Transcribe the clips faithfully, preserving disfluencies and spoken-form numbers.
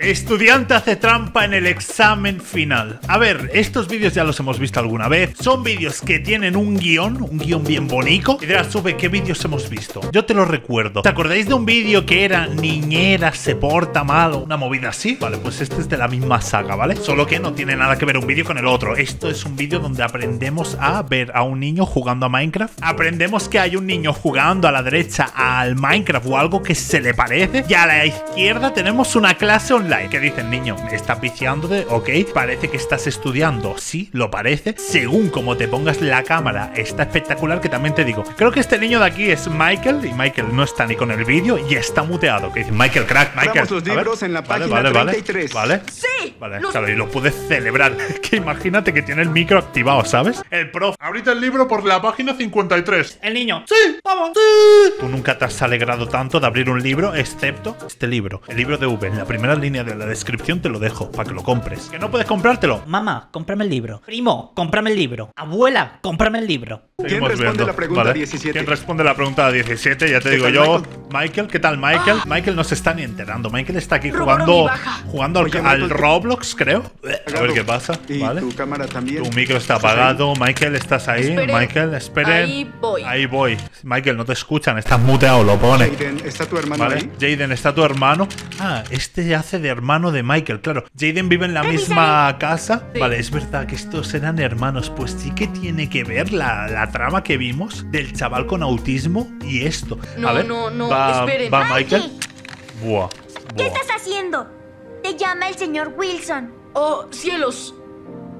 Estudiante hace trampa en el examen final. A ver, estos vídeos ya los hemos visto alguna vez. Son vídeos que tienen un guión, un guión bien bonito. Y dirás, sube, ¿qué vídeos hemos visto? Yo te lo recuerdo. ¿Te acordáis de un vídeo que era niñera se porta mal? Una movida así. Vale, pues este es de la misma saga, ¿vale? Solo que no tiene nada que ver un vídeo con el otro. Esto es un vídeo donde aprendemos a ver a un niño jugando a Minecraft. Aprendemos que hay un niño jugando a la derecha al Minecraft o algo que se le parece. Y a la izquierda tenemos una clase online. Que dicen, niño, me estás viciando de... Ok, parece que estás estudiando. Sí, lo parece. Según como te pongas la cámara, está espectacular. Que también te digo, creo que este niño de aquí es Michael. Y Michael no está ni con el vídeo y está muteado. Que dice, Michael, crack, Michael. Los libros en la vale, página vale, vale, treinta y tres. Vale, sí, vale, los... claro, y lo pude celebrar. Que imagínate que tiene el micro activado, ¿sabes? El prof, ahorita el libro por la página cincuenta y tres. El niño, sí, vamos, sí. Tú nunca te has alegrado tanto de abrir un libro, excepto este libro. El libro de V, en la primera línea de la descripción te lo dejo, para que lo compres. ¿Que no puedes comprártelo? Mamá, cómprame el libro. Primo, cómprame el libro. Abuela, cómprame el libro. ¿Quién responde la pregunta ¿vale? diecisiete? ¿Quién responde la pregunta diecisiete? Ya te digo yo. Michael? Michael, ¿qué tal Michael? Ah. Michael no se está ni enterando. Michael está aquí jugando jugando Oye, al, Michael, al Roblox, creo. A ver qué pasa. ¿Vale? Tu cámara también. Tu micro está apagado. Michael, ¿estás ahí? Esperen. Michael, esperen. Ahí voy. Ahí voy. Michael, no te escuchan. Estás muteado, lo pone. Jaden, ¿está tu hermano ¿Vale? ahí? Jaden, ¿está tu hermano? Ah, este hace de hermano de Michael, claro. Jaden vive en la misma casa. Sí. Vale, es verdad que estos eran hermanos. Pues sí que tiene que ver la, la trama que vimos del chaval con autismo y esto. No, a ver, no, no, va, esperen. Va Michael. Ay. Buah, buah. ¿Qué estás haciendo? Te llama el señor Wilson. Oh, cielos.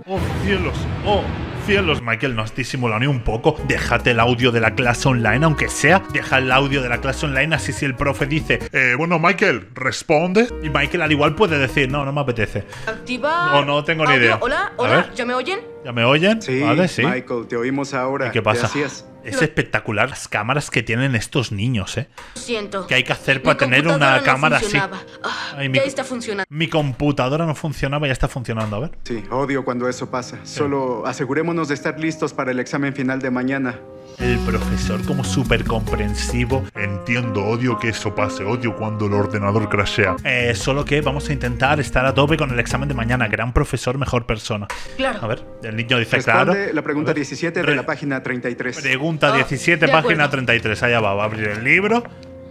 Oh, cielos. Oh. Cielos, Michael, no has disimulado ni un poco. Déjate el audio de la clase online, aunque sea. Deja el audio de la clase online, así si el profe dice, eh, bueno, Michael, responde. Y Michael al igual puede decir, no, no me apetece. Activa. No, no tengo ni idea. Hola, hola, ¿ya me oyen? ¿Ya me oyen? Sí, vale, sí. Michael, te oímos ahora. ¿Y qué pasa? Gracias. Es espectacular las cámaras que tienen estos niños, ¿eh? Lo siento. ¿Qué hay que hacer para tener una no cámara funcionaba. así? Ah, Ay, mi, ya está funcionando. Mi computadora no funcionaba, ya está funcionando, a ver. Sí, odio cuando eso pasa. Sí. Solo asegurémonos de estar listos para el examen final de mañana. El profesor como súper comprensivo. Entiendo, odio que eso pase. Odio cuando el ordenador crashea. Eh, solo que vamos a intentar estar a tope con el examen de mañana. Gran profesor, mejor persona. Claro. A ver, el niño dice Responde claro. la pregunta diecisiete de la página treinta y tres. Pregunta diecisiete, ah, página treinta y tres. Allá va, va a abrir el libro.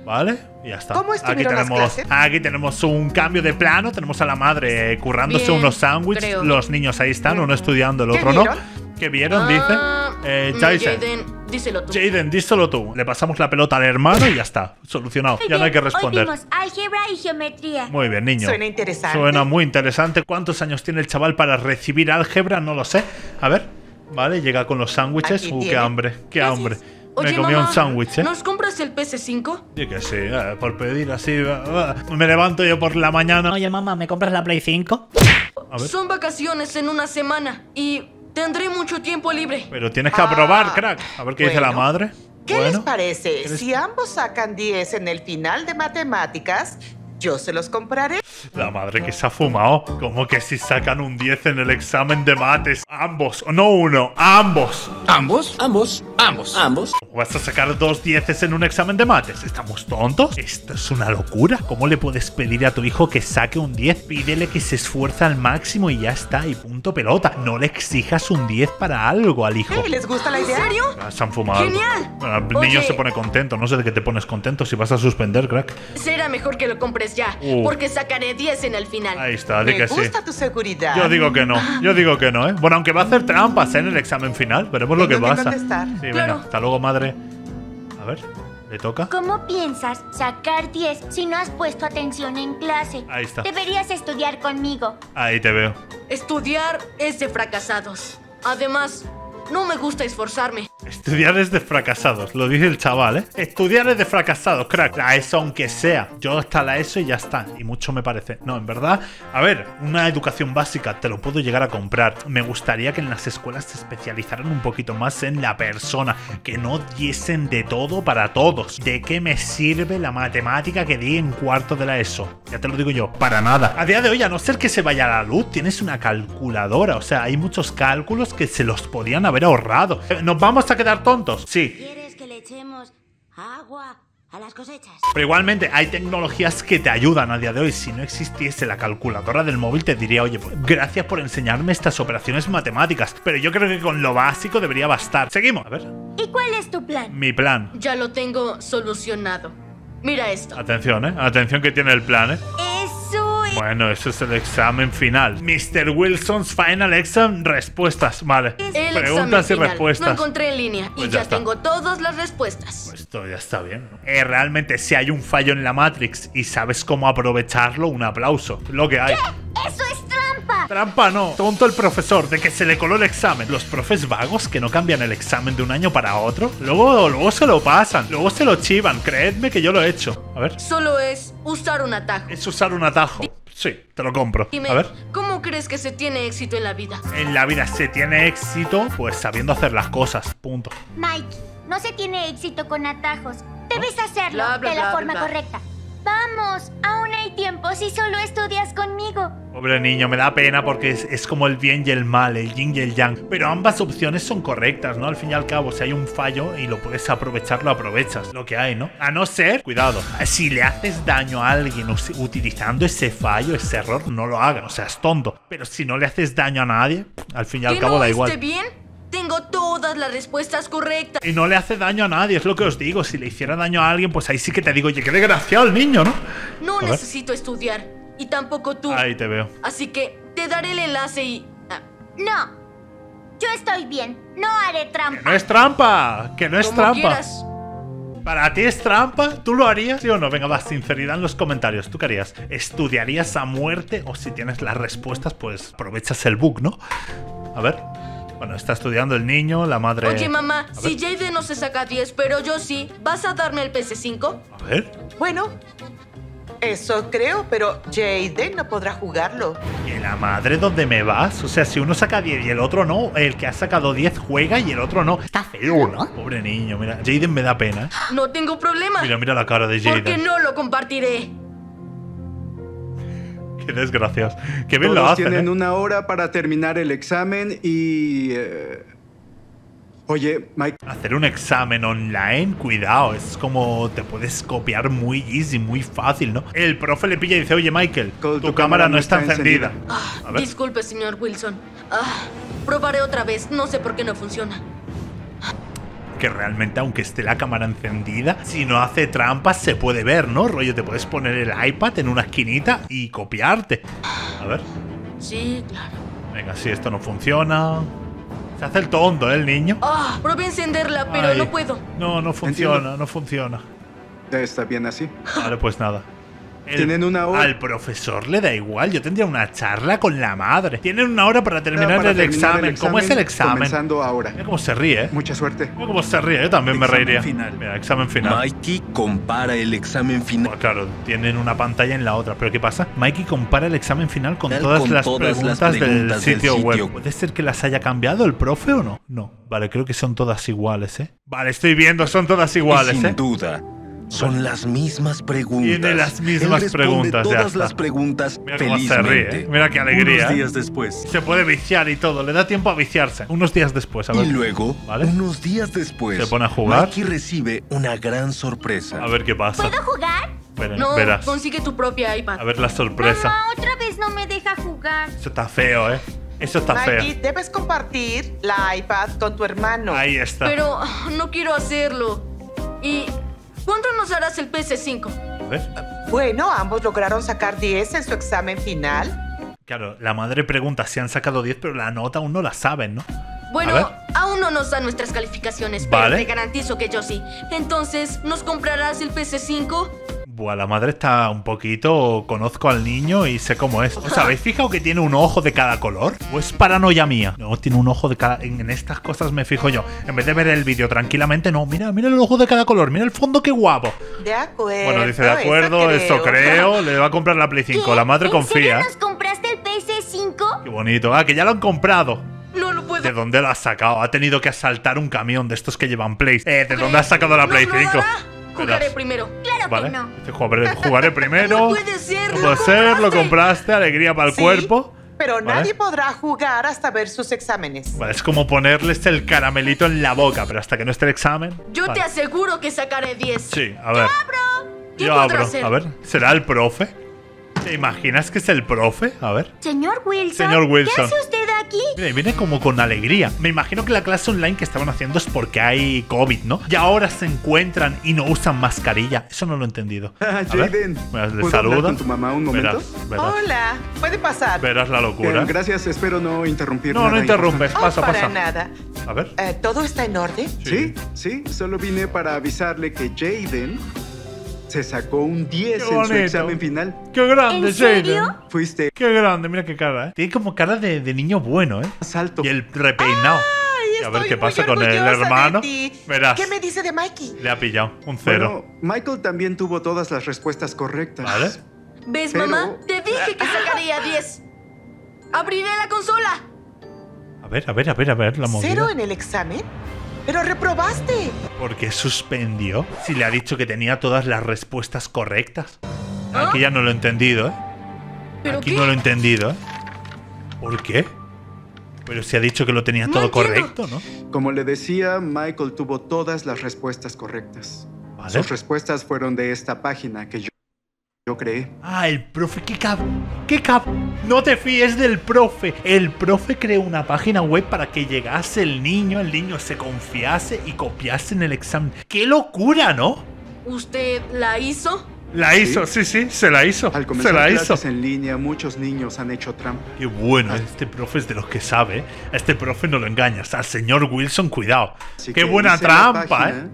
Vale, y ya está. ¿Cómo es que aquí tenemos, aquí tenemos un cambio de plano. Tenemos a la madre currándose Bien, unos sándwiches. Los niños ahí están, uno estudiando, el otro no. ¿Qué vieron? Dice. Eh, Jaden. Díselo tú. Jaden, díselo tú. Le pasamos la pelota al hermano y ya está. Solucionado. Muy ya bien. No hay que responder. Hoy vimos álgebra y geometría. Muy bien, niño. Suena interesante. Suena muy interesante. ¿Cuántos años tiene el chaval para recibir álgebra? No lo sé. A ver. Vale, llega con los sándwiches. Uh, tiene. qué hambre. Qué Gracias. hambre. Oye, me comí mamá, un sándwich, ¿eh? ¿Nos compras el P S cinco? Sí que sí, eh, por pedir así. Eh, me levanto yo por la mañana. Oye, mamá, ¿me compras la Play cinco? A ver. Son vacaciones en una semana y... tendré mucho tiempo libre. Pero tienes que aprobar, ah, crack. A ver qué bueno. dice la madre. ¿Qué bueno. les parece? ¿Qué les... Si ambos sacan diez en el final de matemáticas, yo se los compraré. La madre que se ha fumado. ¿Cómo que si sacan un diez en el examen de mates? Ambos, no uno, ambos. ¿Ambos? Ambos, ambos, ambos. ¿Cómo vas a sacar dos dieces en un examen de mates? ¿Estamos tontos? Esto es una locura. ¿Cómo le puedes pedir a tu hijo que saque un diez? Pídele que se esfuerce al máximo y ya está. Y punto pelota. No le exijas un diez para algo al hijo. ¿Les gusta la idea? ¿En serio? Se han fumado. ¡Genial! Bueno, el Oye. niño se pone contento. No sé de qué te pones contento si vas a suspender, crack. Será mejor que lo compres ya, uh. porque sacaré diez en el final. Ahí está, di que sí. Me gusta tu seguridad. Yo digo que no, yo digo que no, ¿eh? Bueno, aunque va a hacer trampas en el examen final, veremos lo que pasa. Sí, claro. Venga, hasta luego, madre. A ver, ¿le toca? ¿Cómo piensas sacar diez si no has puesto atención en clase? Ahí está. Deberías estudiar conmigo. Ahí te veo. Estudiar es de fracasados. Además, no me gusta esforzarme. Estudiar es de fracasados, lo dice el chaval, ¿eh? Estudiar es de fracasados, crack. La ESO aunque sea. Yo hasta la ESO y ya está. Y mucho me parece. No, en verdad. A ver, una educación básica te lo puedo llegar a comprar. Me gustaría que en las escuelas se especializaran un poquito más en la persona. Que no diesen de todo para todos. ¿De qué me sirve la matemática que di en cuarto de la ESO? Ya te lo digo yo, para nada. A día de hoy, a no ser que se vaya la luz, tienes una calculadora. O sea, hay muchos cálculos que se los podían haber ahorrado. Nos vamos a quedar tontos. Sí. ¿Quieres que le echemos agua a las cosechas. Pero igualmente hay tecnologías que te ayudan a día de hoy. Si no existiese la calculadora del móvil te diría, oye, pues, gracias por enseñarme estas operaciones matemáticas, pero yo creo que con lo básico debería bastar. Seguimos, a ver. ¿Y cuál es tu plan? Mi plan. Ya lo tengo solucionado. Mira esto. Atención, eh, atención que tiene el plan, eh. Eso es... Bueno, eso es el examen final. mister Wilson's Final Exam. Respuestas, vale. El Preguntas y final. respuestas. Lo encontré en línea pues y ya, ya tengo todas las respuestas. Pues esto ya está bien, ¿no? Eh, realmente, si hay un fallo en la Matrix y sabes cómo aprovecharlo, un aplauso. Lo que hay. ¿Qué? ¡Eso es trampa! Trampa no. Tonto el profesor de que se le coló el examen. Los profes vagos que no cambian el examen de un año para otro. Luego, luego se lo pasan. Luego se lo chivan. Creedme que yo lo he hecho. A ver. Solo es usar un atajo. Es usar un atajo. Sí, te lo compro. Dime, a ver. ¿Cómo crees que se tiene éxito en la vida? En la vida se tiene éxito, pues sabiendo hacer las cosas. Punto. Mike, no se tiene éxito con atajos. Debes hacerlo bla, bla, de la bla, forma bla. correcta. Vamos, aún hay tiempo si solo estudias conmigo. Pobre niño, me da pena porque es, es como el bien y el mal, el yin y el yang. Pero ambas opciones son correctas, ¿no? Al fin y al cabo, si hay un fallo y lo puedes aprovechar, lo aprovechas. Lo que hay, ¿no? A no ser, cuidado, si le haces daño a alguien utilizando ese fallo, ese error, no lo hagas, o sea, es tonto. Pero si no le haces daño a nadie, al fin y al cabo da igual. ¿Esté bien? Tengo todas las respuestas correctas. Y no le hace daño a nadie, es lo que os digo. Si le hiciera daño a alguien, pues ahí sí que te digo, oye, qué desgraciado el niño, ¿no? No necesito estudiar, y tampoco tú. Ahí te veo. Así que te daré el enlace y... Ah. No, yo estoy bien, no haré trampa. ¡Que no es trampa! ¡Que no es trampa! Como quieras. ¿Para ti es trampa? ¿Tú lo harías? ¿Sí o no? Venga, va, sinceridad en los comentarios. ¿Tú qué harías? ¿Estudiarías a muerte? O si tienes las respuestas, pues aprovechas el bug, ¿no? A ver... Bueno, está estudiando el niño, la madre... Oye, mamá, si Jade no se saca diez, pero yo sí, ¿vas a darme el P S cinco? A ver... Bueno, eso creo, pero Jade no podrá jugarlo. ¿Y la madre dónde me vas? O sea, si uno saca diez y el otro no, el que ha sacado diez juega y el otro no. Está feo, ¿no? Pobre niño, mira, Jade me da pena, ¿eh? No tengo problema. Mira, mira la cara de Jade. Porque no lo compartiré. Qué desgracias. Qué bien lo hacen. Tienen ¿eh? una hora para terminar el examen y... Eh... Oye, Mike... Hacer un examen online, cuidado, es como te puedes copiar muy easy, muy fácil, ¿no? El profe le pilla y dice, oye, Michael, tu, tu cámara, cámara no está, está encendida. encendida. Ah, disculpe, señor Wilson. Ah, probaré otra vez, no sé por qué no funciona. Que realmente, aunque esté la cámara encendida, si no hace trampas se puede ver, ¿no? Rollo, te puedes poner el iPad en una esquinita y copiarte. A ver. Sí, claro. Venga, si esto no funciona... Se hace el tonto, ¿eh, el niño? Ah, oh, probé a encenderla, pero Ay. no puedo. No, no funciona, Entiendo. no funciona. Está bien así. Vale, pues nada. El, Tienen una hora. Al profesor le da igual, yo tendría una charla con la madre. Tienen una hora para terminar, no, para el, terminar examen. el examen. ¿Cómo es el examen? Comenzando ahora. Mira cómo se ríe, ¿eh? Mucha suerte. Mira cómo se ríe, yo también examen me reiría. Final. Mira, examen final. Mikey compara el examen final. Pues claro, tienen una pantalla en la otra, pero ¿qué pasa? Mikey compara el examen final con todas, con las, todas preguntas las preguntas del sitio, del sitio web. ¿Puede ser que las haya cambiado el profe o no? No, vale, creo que son todas iguales, ¿eh? Vale, estoy viendo, son todas iguales, sin ¿eh? Sin duda. Son las mismas preguntas. Tiene las mismas Él preguntas. Todas ya está. las preguntas. Mira cómo se ríe, ¿eh? Mira qué alegría. Unos días después. Se puede viciar y todo. Le da tiempo a viciarse. Unos días después. A ver. Y luego, ¿vale? unos días después. Se pone a jugar. Mikey recibe una gran sorpresa. A ver qué pasa. ¿Puedo jugar? Espera, no, esperas. Consigue tu propia iPad. A ver la sorpresa. Mamá, otra vez no me deja jugar. Eso está feo, ¿eh? Eso está Mikey, feo. Mikey, debes compartir la iPad con tu hermano. Ahí está. Pero no quiero hacerlo. Y... ¿Cuánto nos darás el P S cinco? A ver. Bueno, ambos lograron sacar diez en su examen final. Claro, la madre pregunta si han sacado diez, pero la nota aún no la saben, ¿no? Bueno, aún no nos dan nuestras calificaciones, ¿vale? Pero te garantizo que yo sí. Entonces, ¿nos comprarás el P S cinco? Buah, la madre está un poquito... Conozco al niño y sé cómo es. ¿Os habéis fijado que tiene un ojo de cada color? ¿O es paranoia mía? No, tiene un ojo de cada... En estas cosas me fijo yo. En vez de ver el vídeo tranquilamente, no. Mira, mira el ojo de cada color. Mira el fondo, qué guapo. De acuerdo. Bueno, dice, de acuerdo, eso creo. Eso creo. Le va a comprar la Play cinco. La madre confía. ¿En serio nos compraste el P S cinco? Qué bonito. Ah, que ya lo han comprado. No lo puedo. ¿De dónde lo has sacado? Ha tenido que asaltar un camión de estos que llevan Play. Eh, ¿de dónde has sacado la Play cinco? Jugaré primero. Claro ¿Vale? que no. Jugaré, jugaré primero. No puede ser. No puede lo ser, compraste. lo compraste. Alegría para el ¿Sí? cuerpo. pero nadie ¿Vale? podrá jugar hasta ver sus exámenes. Vale, es como ponerles el caramelito en la boca, pero hasta que no esté el examen... Yo vale. te aseguro que sacaré diez. Sí, a ver. Yo abro. ¿Qué Yo abro. Hacer? A ver, ¿será el profe? ¿Te imaginas que es el profe? A ver. Señor Wilson. Señor Wilson. ¿Qué hace usted aquí? Mira, viene como con alegría. Me imagino que la clase online que estaban haciendo es porque hay COVID, ¿no? Y ahora se encuentran y no usan mascarilla. Eso no lo he entendido. Jaden, ¿puedo hablar con tu mamá un momento? Verás, verás. Hola, puede pasar. Verás la locura. Eh, gracias, espero no interrumpir. No, nada no interrumpes, pasa, oh, para pasa. Nada. A ver. Eh, ¿Todo está en orden? Sí, sí, sí. Solo vine para avisarle que Jaden... se sacó un diez en su examen final. ¡Qué grande, Jaden! Fuiste. ¡Qué grande! Mira qué cara, ¿eh? Tiene como cara de, de niño bueno, ¿eh? Salto. Y el repeinado. Ah, a ver qué pasa con el hermano. Verás. ¿Qué me dice de Mikey? Le ha pillado un cero. Bueno, Michael también tuvo todas las respuestas correctas. ¿Vale? ¿Ves, Pero... mamá? Te dije que sacaría diez. ¡Abriré la consola! A ver, a ver, a ver, a ver la movida. ¿Cero en el examen? ¡Pero reprobaste! ¿Por qué suspendió? Si le ha dicho que tenía todas las respuestas correctas. ¿Ah? Aquí ya no lo he entendido, ¿eh? ¿Pero Aquí qué? no lo he entendido, ¿eh? ¿Por qué? Pero si ha dicho que lo tenía no todo entiendo. correcto, ¿no? Como le decía, Michael tuvo todas las respuestas correctas. ¿Vale? Sus respuestas fueron de esta página que yo, yo creé. Ah, el profe, qué cabrón. Qué cabrón. No te fíes del profe. El profe creó una página web para que llegase el niño, el niño se confiase y copiase en el examen. ¡Qué locura!, ¿no? ¿Usted la hizo? La ¿Sí? hizo, sí, sí, se la hizo. Al comenzar se la clases hizo. en línea, muchos niños han hecho trampa. Qué bueno, Al... este profe es de los que sabe. A este profe no lo engañas. Al señor Wilson, cuidado. Así Qué buena trampa, página, ¿eh?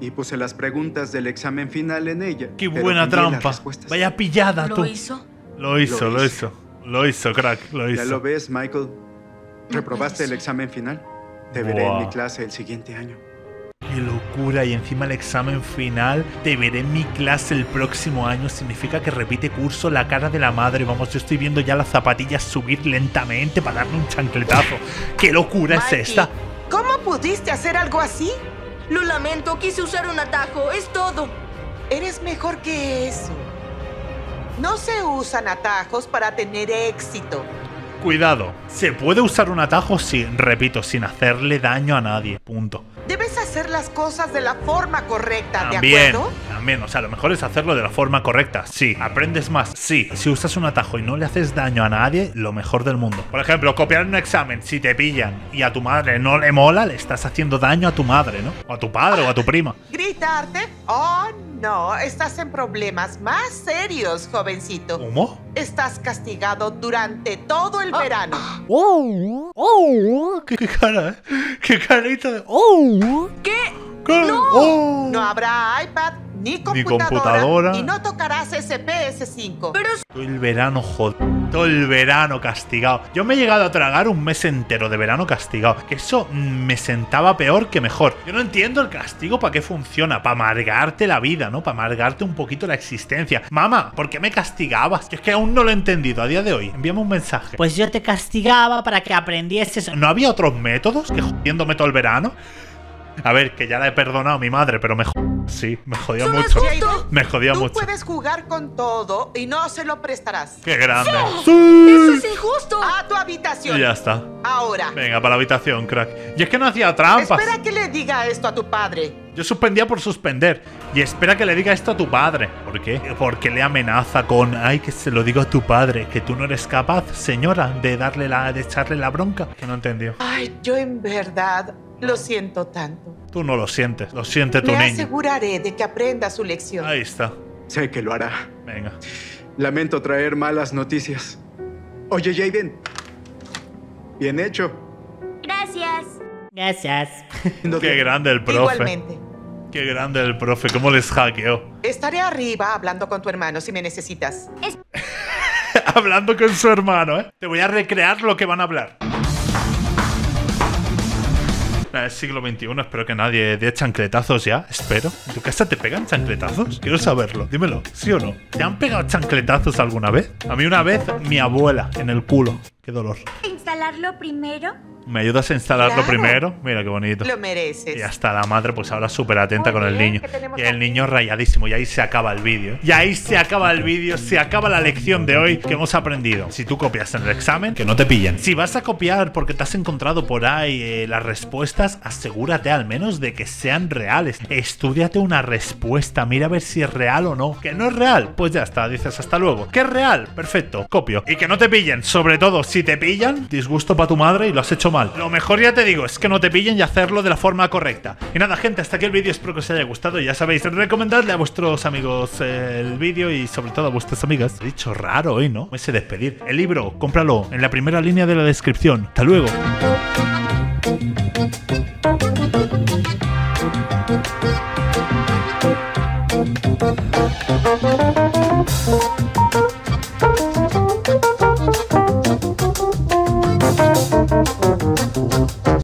Y puse las preguntas del examen final en ella. ¡Qué buena trampa! Vaya pillada, tú. ¿Lo hizo? Lo hizo, lo hizo. Lo hizo, crack, lo hizo. Ya lo ves, Michael. Reprobaste el examen final. Te wow. veré en mi clase el siguiente año. ¡Qué locura! Y encima el examen final. Te veré en mi clase el próximo año. Significa que repite curso. La cara de la madre. Vamos, yo estoy viendo ya las zapatillas subir lentamente para darle un chancletazo. ¡Qué locura Mikey, es esta! ¿Cómo pudiste hacer algo así? Lo lamento, quise usar un atajo, es todo. Eres mejor que eso. No se usan atajos para tener éxito. Cuidado, se puede usar un atajo, sí, repito, sin hacerle daño a nadie, punto. Debes hacer las cosas de la forma correcta, también, ¿de acuerdo? También, o sea, lo mejor es hacerlo de la forma correcta, sí. Aprendes más, sí. Si usas un atajo y no le haces daño a nadie, lo mejor del mundo. Por ejemplo, copiar un examen, si te pillan y a tu madre no le mola, le estás haciendo daño a tu madre, ¿no? O a tu padre ah, o a tu prima. ¿Gritarte? ¡Oh, no! No, estás en problemas más serios, jovencito. ¿Cómo? Estás castigado durante todo el oh. verano. ¡Oh! ¡Oh! ¡Qué cara! ¡Qué carita de... ¡Oh! ¿Qué? ¿Qué? ¡No! Oh. No habrá iPad ni computadora, ni computadora y no tocarás ese P S cinco. Pero... todo el verano, joder. Todo el verano castigado. Yo me he llegado a tragar un mes entero de verano castigado. Que eso me sentaba peor que mejor. Yo no entiendo el castigo para qué funciona. Para amargarte la vida, ¿no? Para amargarte un poquito la existencia. Mamá, ¿por qué me castigabas? Es que aún no lo he entendido a día de hoy. Envíame un mensaje. Pues yo te castigaba para que aprendieses. ¿No había otros métodos que jodiéndome todo el verano? A ver, que ya la he perdonado a mi madre, pero me jod... sí, me jodía mucho. Me jodía mucho. Tú puedes jugar con todo y no se lo prestarás. ¡Qué grande! ¡Sí! ¡Sí! ¡Eso es injusto! A tu habitación. Y ya está. Ahora. Venga, para la habitación, crack. Y es que no hacía trampas. Espera que le diga esto a tu padre. Yo suspendía por suspender. Y espera que le diga esto a tu padre. ¿Por qué? Porque le amenaza con... ay, que se lo digo a tu padre. Que tú no eres capaz, señora, de darle la... de echarle la bronca. Que no entendió. Ay, yo en verdad... lo siento tanto. Tú no lo sientes, lo siente tu niño. Me aseguraré de que aprenda su lección. Ahí está. Sé que lo hará. Venga. Lamento traer malas noticias. Oye, Jaden. Bien hecho. Gracias. Gracias. Qué grande el profe. Igualmente. Qué grande el profe, cómo les hackeó. Estaré arriba hablando con tu hermano si me necesitas. Es... hablando con su hermano, ¿eh? Te voy a recrear lo que van a hablar. Es siglo veintiuno, espero que nadie dé chancletazos ya, espero. ¿En tu casa te pegan chancletazos? Quiero saberlo, dímelo, ¿sí o no? ¿Te han pegado chancletazos alguna vez? A mí una vez, mi abuela, en el culo. Qué dolor. ¿Instalarlo primero? ¿Me ayudas a instalarlo claro. primero? Mira qué bonito. Lo mereces. Y hasta la madre, pues ahora súper atenta Muy con bien, el niño. Y el aquí. niño rayadísimo. Y ahí se acaba el vídeo. Y ahí se acaba el vídeo. Se acaba la lección de hoy que hemos aprendido. Si tú copias en el examen, que no te pillen. Si vas a copiar porque te has encontrado por ahí eh, las respuestas, asegúrate al menos de que sean reales. Estúdiate una respuesta. Mira a ver si es real o no. ¿Que no es real? Pues ya está. Dices hasta luego. ¿Que es real? Perfecto. Copio. Y que no te pillen. Sobre todo, si te pillan, disgusto para tu madre y lo has hecho mal. Mal. Lo mejor, ya te digo, es que no te pillen y hacerlo de la forma correcta. Y nada, gente, hasta aquí el vídeo. Espero que os haya gustado. Ya sabéis, recomendadle a vuestros amigos el vídeo y sobre todo a vuestras amigas. He dicho raro hoy, ¿no? Me sé despedir. El libro, cómpralo en la primera línea de la descripción. Hasta luego.